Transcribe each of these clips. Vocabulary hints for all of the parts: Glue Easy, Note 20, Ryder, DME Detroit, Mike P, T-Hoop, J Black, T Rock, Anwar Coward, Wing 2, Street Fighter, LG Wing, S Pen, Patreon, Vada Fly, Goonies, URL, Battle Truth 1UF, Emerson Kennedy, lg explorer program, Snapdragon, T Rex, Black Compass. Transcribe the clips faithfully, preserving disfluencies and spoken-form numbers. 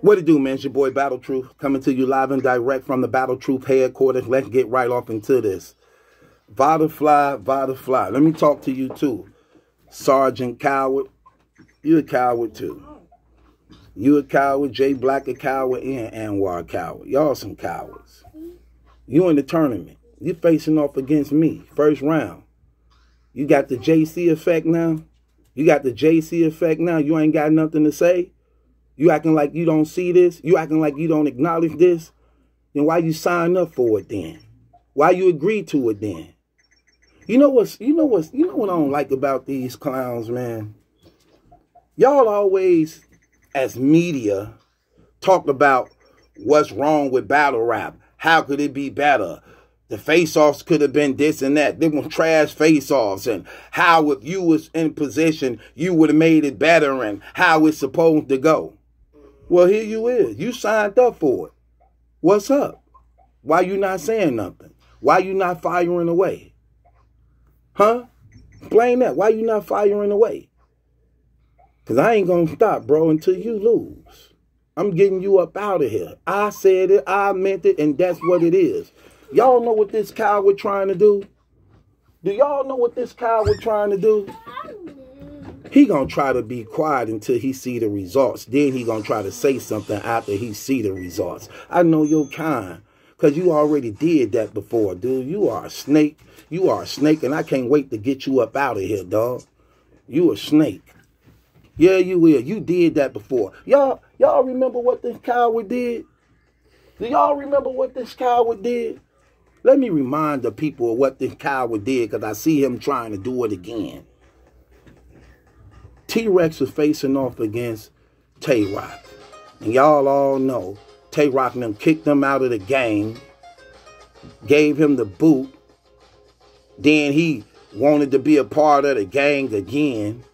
What it do, man? It's your boy Battle Truth coming to you live and direct from the Battle Truth headquarters. Let's get right off into this. Vada Fly, Vada Fly. Let me talk to you too. Sergeant Coward, you a coward too. You a coward, J Black a coward, and Anwar Coward. Y'all some cowards. You in the tournament. You facing off against me. First round. You got the J C effect now. You got the J C effect now. You ain't got nothing to say. You acting like you don't see this. You acting like you don't acknowledge this. Then why you sign up for it then? Why you agree to it then? You know what's you know what's you know what I don't like about these clowns, man? Y'all always, as media, talk about what's wrong with battle rap. How could it be better? The face-offs could have been this and that. They were trash face-offs. And how if you was in position, you would have made it better and how it's supposed to go. Well, here you is. You signed up for it. What's up? Why you not saying nothing? Why you not firing away? Huh? Explain that. Why you not firing away? Because I ain't going to stop, bro, until you lose. I'm getting you up out of here. I said it. I meant it. And that's what it is. Y'all know what this coward trying to do? Do y'all know what this coward trying to do? He gonna try to be quiet until he see the results. Then he gonna try to say something after he see the results. I know your kind, because you already did that before, dude. You are a snake. You are a snake, and I can't wait to get you up out of here, dog. You a snake. Yeah, you will. You did that before. Y'all, y'all remember what this coward did? Do y'all remember what this coward did? Let me remind the people of what this coward did, because I see him trying to do it again. T Rex was facing off against T Rock. And y'all all know T Rock and them kicked him out of the game, gave him the boot. Then he wanted to be a part of the gang again,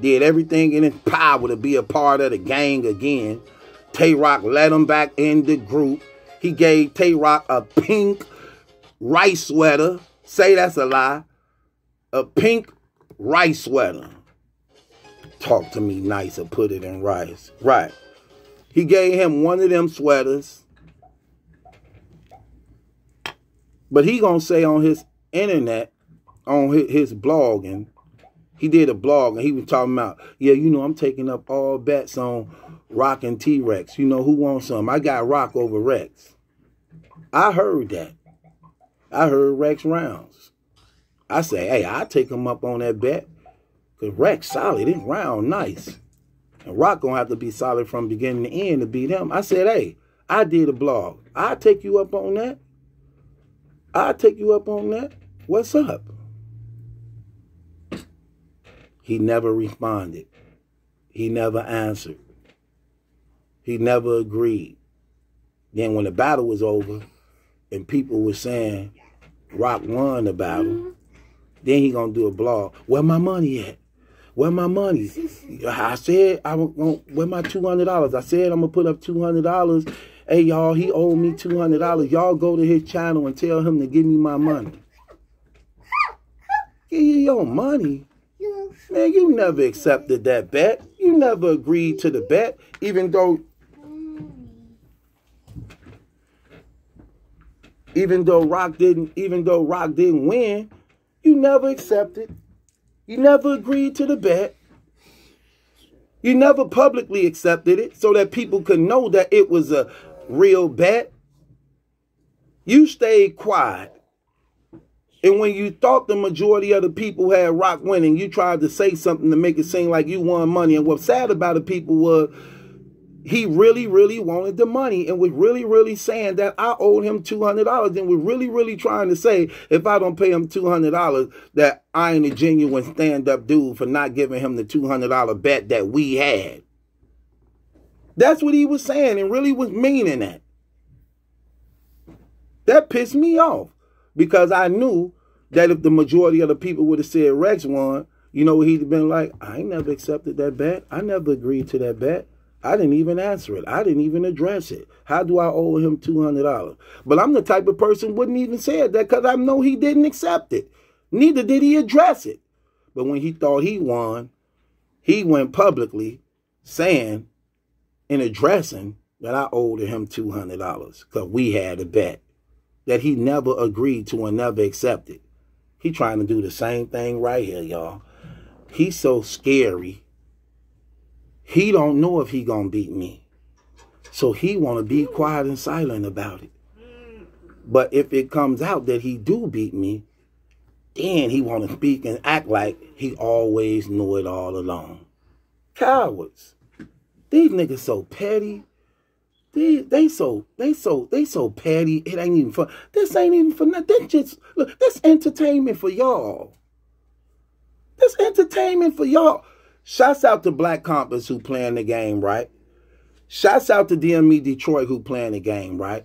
did everything in his power to be a part of the gang again. T Rock let him back in the group. He gave T Rock a pink rice sweater. Say that's a lie. A pink rice sweater. Talk to me nice and put it in rice. Right. He gave him one of them sweaters. But he gonna say on his internet, on his, his blogging, he did a blog and he was talking about, yeah, you know, I'm taking up all bets on Rock and T-Rex. You know, who wants some? I got Rock over Rex. I heard that. I heard Rex rounds. I say, hey, I take him up on that bet. Because Rex solid. This round nice. And Rock going to have to be solid from beginning to end to beat him. I said, hey, I did a blog. I'll take you up on that. I'll take you up on that. What's up? He never responded. He never answered. He never agreed. Then when the battle was over, and people were saying Rock won the battle. Mm-hmm. Then he gonna do a blog. Where my money at? Where my money? I said I'm gonna. Where my two hundred dollars? I said I'm gonna put up two hundred dollars. Hey y'all, he owed me two hundred dollars. Y'all go to his channel and tell him to give me my money. Give you your money, man. You never accepted that bet. You never agreed to the bet, even though. Even though Rock didn't, even though Rock didn't win, you never accepted. You never agreed to the bet. You never publicly accepted it so that people could know that it was a real bet. You stayed quiet. And when you thought the majority of the people had Rock winning, you tried to say something to make it seem like you won money. And what's sad about the people was, he really, really wanted the money and was really, really saying that I owed him two hundred dollars and was really, really trying to say if I don't pay him two hundred dollars that I ain't a genuine stand-up dude for not giving him the two hundred dollar bet that we had. That's what he was saying and really was meaning that. That pissed me off because I knew that if the majority of the people would have said Rex won, you know, he'd been like, I ain't never accepted that bet. I never agreed to that bet. I didn't even answer it. I didn't even address it. How do I owe him two hundred dollars? But I'm the type of person wouldn't even say that because I know he didn't accept it. Neither did he address it. But when he thought he won, he went publicly saying and addressing that I owed him two hundred dollars because we had a bet that he never agreed to and never accepted. He trying to do the same thing right here, y'all. He's so scary. He don't know if he gonna beat me. So he want to be quiet and silent about it. But if it comes out that he do beat me, then he want to speak and act like he always knew it all along. Cowards. These niggas so petty. They, they so they so they so petty. It ain't even for this ain't even for nothing. That's just look. That's entertainment for y'all. That's entertainment for y'all. Shouts out to Black Compass who playing the game right. Shouts out to D M E Detroit who playing the game right.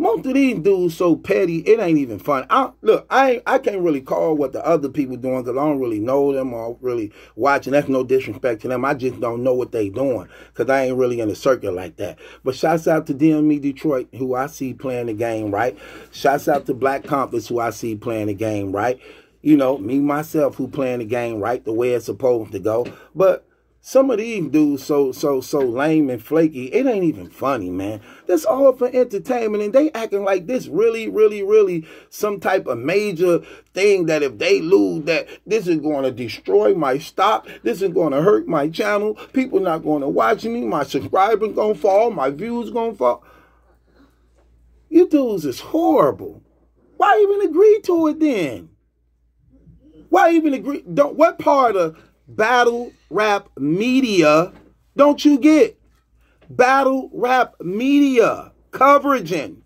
Most of these dudes so petty. It ain't even fun. I, look, I ain't, I can't really call what the other people doing because I don't really know them or really watching. That's no disrespect to them. I just don't know what they doing because I ain't really in the circuit like that. But shouts out to D M E Detroit who I see playing the game right. Shouts out to Black Compass who I see playing the game right. You know, me, myself, who playing the game right the way it's supposed to go. But some of these dudes so, so, so lame and flaky, it ain't even funny, man. That's all for entertainment, and they acting like this really, really, really some type of major thing that if they lose, that this is going to destroy my stock, this is going to hurt my channel, people not going to watch me, my subscribers going to fall, my views going to fall. You dudes is horrible. Why even agree to it then? Why even agree? Don't, what part of battle rap media don't you get? Battle rap media coverage. In.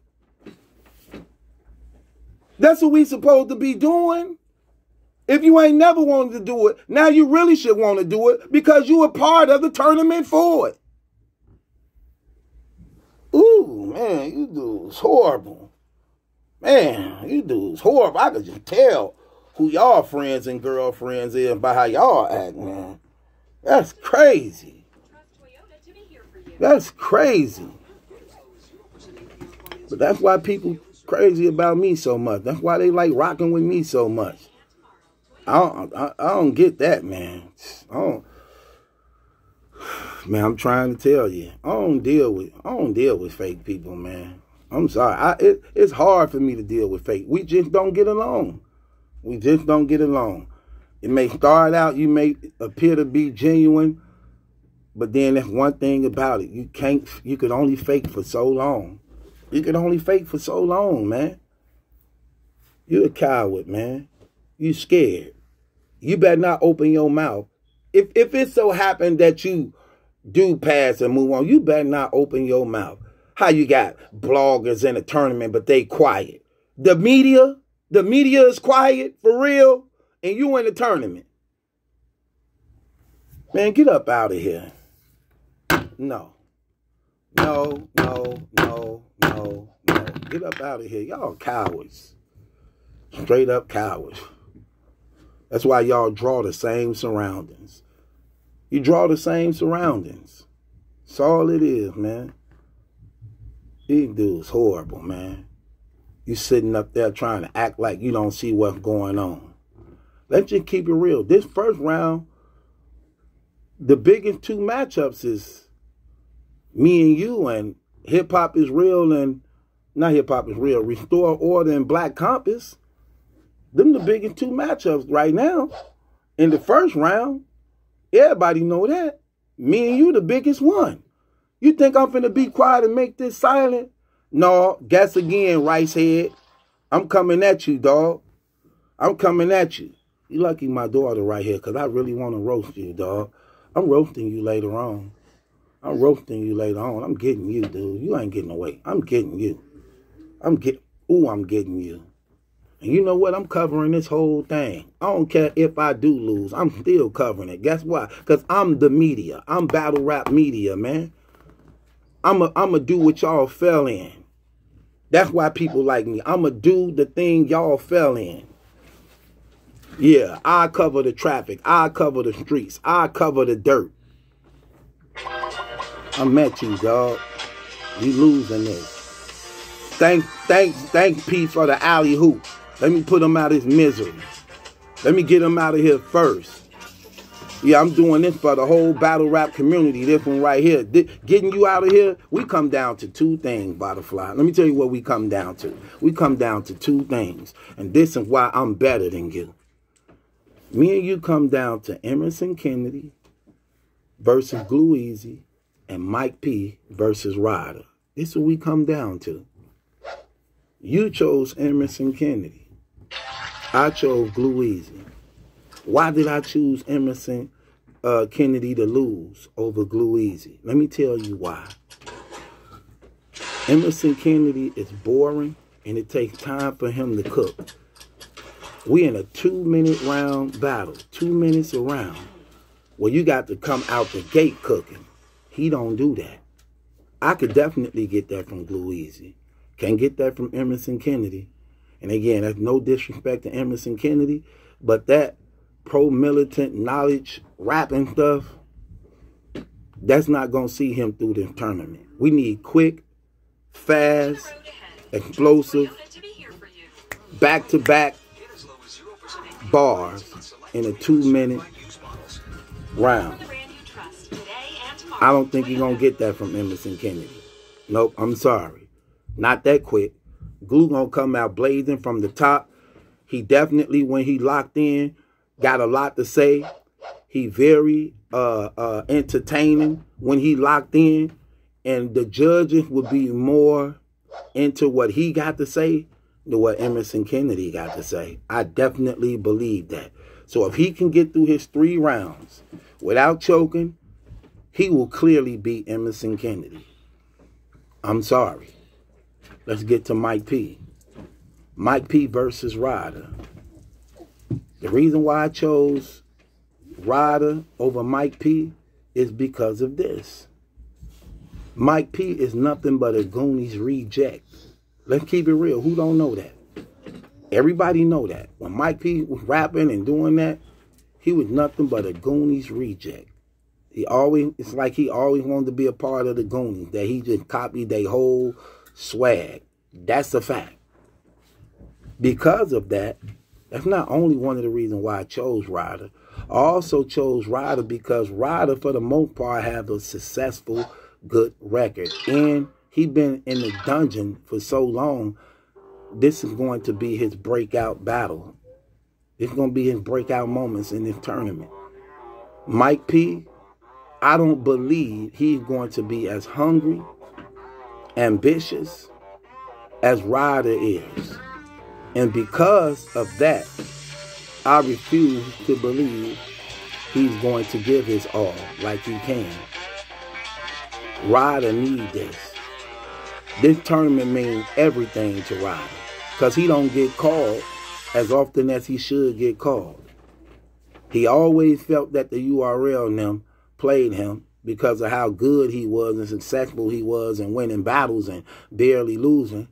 That's what we supposed to be doing. If you ain't never wanted to do it, now you really should want to do it because you were part of the tournament for it. Ooh, man, you dudes horrible. Man, you dudes horrible. I could just tell who y'all friends and girlfriends is by how y'all act, man. That's crazy. That's crazy. But that's why people crazy about me so much. That's why they like rocking with me so much. I don't, I, I don't get that, man. I don't, man, I'm trying to tell you. I don't deal with, I don't deal with fake people, man. I'm sorry. I, it, it's hard for me to deal with fake. We just don't get along. We just don't get along. It may start out, you may appear to be genuine, but then that's one thing about it. You can't, you could only fake for so long. You could only fake for so long, man. You're a coward, man. You scared. You better not open your mouth. If, if it so happened that you do pass and move on, you better not open your mouth. How you got bloggers in a tournament, but they quiet. The media... The media is quiet, for real, and you in the tournament. Man, get up out of here. No. No, no, no, no, no. Get up out of here. Y'all cowards. Straight up cowards. That's why y'all draw the same surroundings. You draw the same surroundings. That's all it is, man. These dudes horrible, man. You sitting up there trying to act like you don't see what's going on. Let's just keep it real. This first round, the biggest two matchups is me and you and Hip Hop Is Real and, not Hip Hop Is Real, Restore Order and Black Compass. Them the biggest two matchups right now. In the first round, everybody know that. Me and you the biggest one. You think I'm finna be quiet and make this silent? No, guess again, rice head. I'm coming at you, dog. I'm coming at you. You lucky my daughter right here, because I really want to roast you, dog. I'm roasting you later on. I'm roasting you later on. I'm getting you, dude. You ain't getting away. I'm getting you. I'm get. Ooh, I'm getting you. And you know what? I'm covering this whole thing. I don't care if I do lose. I'm still covering it. Guess why? Because I'm the media. I'm battle rap media, man. I'm a, I'm a do what y'all fell in. That's why people like me. I'ma do the thing y'all fell in. Yeah, I cover the traffic. I cover the streets. I cover the dirt. I'm at you, dog. You losing this. Thank, thank, thank P for the alley hoop. Let me put him out of his misery. Let me get him out of here first. Yeah, I'm doing this for the whole battle rap community, this one right here. This, getting you out of here, we come down to two things, Vada Fly. Let me tell you what we come down to. We come down to two things, and this is why I'm better than you. Me and you come down to Emerson Kennedy versus Glue Easy and Mike P versus Ryder. This is what we come down to. You chose Emerson Kennedy. I chose Glue Easy. Why did I choose Emerson uh, Kennedy to lose over Glue Easy? Let me tell you why. Emerson Kennedy is boring, and it takes time for him to cook. We in a two-minute round battle, two minutes around, where you got to come out the gate cooking. He don't do that. I could definitely get that from Glue Easy. Can't get that from Emerson Kennedy. And again, that's no disrespect to Emerson Kennedy, but that pro-militant knowledge rapping stuff, that's not going to see him through this tournament. We need quick, fast, explosive, back-to-back bars in a two-minute round. I don't think you're going to get that from Emerson Kennedy. Nope, I'm sorry. Not that quick. Glue going to come out blazing from the top. He definitely, when he locked in, got a lot to say. He very uh, uh, entertaining when he locked in. And the judges would be more into what he got to say than what Emerson Kennedy got to say. I definitely believe that. So if he can get through his three rounds without choking, he will clearly beat Emerson Kennedy. I'm sorry. Let's get to Mike P. Mike P versus Ryder. The reason why I chose Ryder over Mike P is because of this. Mike P is nothing but a Goonies reject. Let's keep it real. Who don't know that? Everybody know that. When Mike P was rapping and doing that, he was nothing but a Goonies reject. He always, it's like he always wanted to be a part of the Goonies, that he just copied their whole swag. That's a fact. Because of that, that's not only one of the reasons why I chose Ryder. I also chose Ryder because Ryder, for the most part, have a successful, good record. And he's been in the dungeon for so long, this is going to be his breakout battle. It's going to be his breakout moments in this tournament. Mike P, I don't believe he's going to be as hungry, ambitious as Ryder is. And because of that, I refuse to believe he's going to give his all like he can. Ryder needs this. This tournament means everything to Ryder, because he don't get called as often as he should get called. He always felt that the U R L and them played him because of how good he was and successful he was and winning battles and barely losing,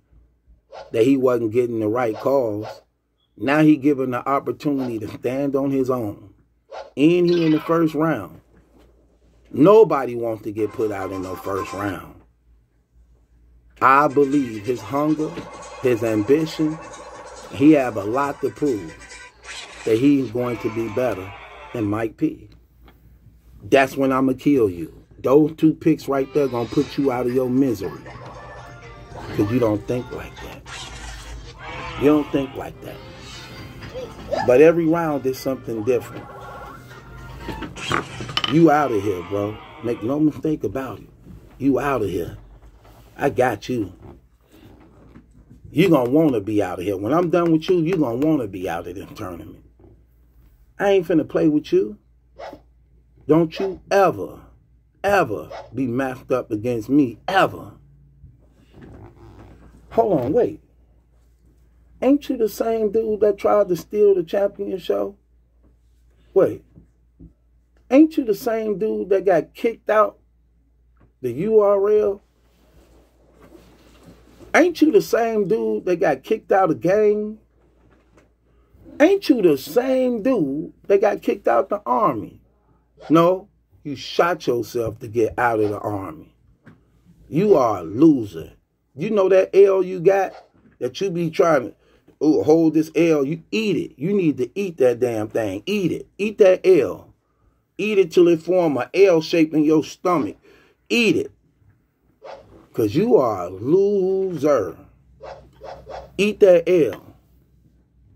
that he wasn't getting the right calls. Now he given the opportunity to stand on his own. And he in the first round. Nobody wants to get put out in the first round. I believe his hunger, his ambition, he have a lot to prove that he's going to be better than Mike P. That's when I'm going to kill you. Those two picks right there going to put you out of your misery. Because you don't think like that. You don't think like that. But every round is something different. You out of here, bro. Make no mistake about it. You out of here. I got you. You're going to want to be out of here. When I'm done with you, you're going to want to be out of this tournament. I ain't finna play with you. Don't you ever, ever be matched up against me. Ever. Hold on, wait. Ain't you the same dude that tried to steal the champion show? Wait. Ain't you the same dude that got kicked out the U R L? Ain't you the same dude that got kicked out of gang? Ain't you the same dude that got kicked out the army? No, you shot yourself to get out of the army. You are a loser. You know that L you got, that you be trying to ooh, hold this L, you eat it. You need to eat that damn thing. Eat it. Eat that L. Eat it till it form an L shape in your stomach. Eat it. Because you are a loser. Eat that L.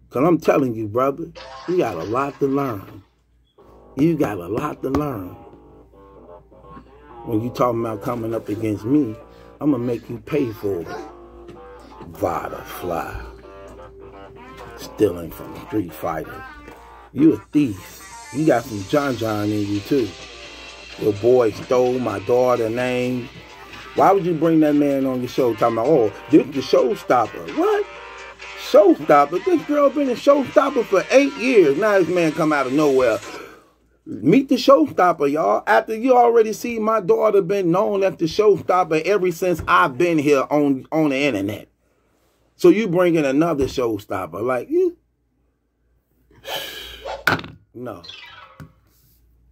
Because I'm telling you, brother, you got a lot to learn. You got a lot to learn. When you talking about coming up against me, I'm going to make you pay for it. Vada Fly. Stealing from Street Fighter. You a thief. You got some John John in you too. Your boy stole my daughter's name. Why would you bring that man on your show talking about, oh, this the showstopper? What? Showstopper? This girl been a showstopper for eight years. Now this man come out of nowhere. Meet the showstopper, y'all. After you already see my daughter been known as the showstopper ever since I've been here on, on the internet. So you bring in another showstopper. Like, you. No.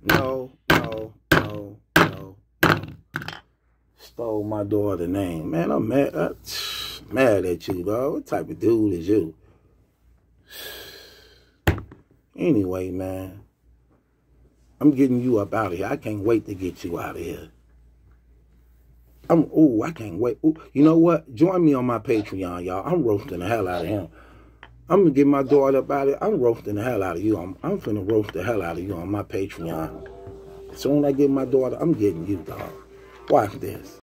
No, no, no, no, no. Stole my daughter's name. Man, I'm mad. I'm mad at you, dog. What type of dude is you? Anyway, man. I'm getting you up out of here. I can't wait to get you out of here. I'm, ooh, I can't wait. Ooh, you know what? Join me on my Patreon, y'all. I'm roasting the hell out of him. I'm going to get my daughter up out of it. I'm roasting the hell out of you. I'm, I'm finna roast the hell out of you on my Patreon. As soon as I get my daughter, I'm getting you, dog. Watch this.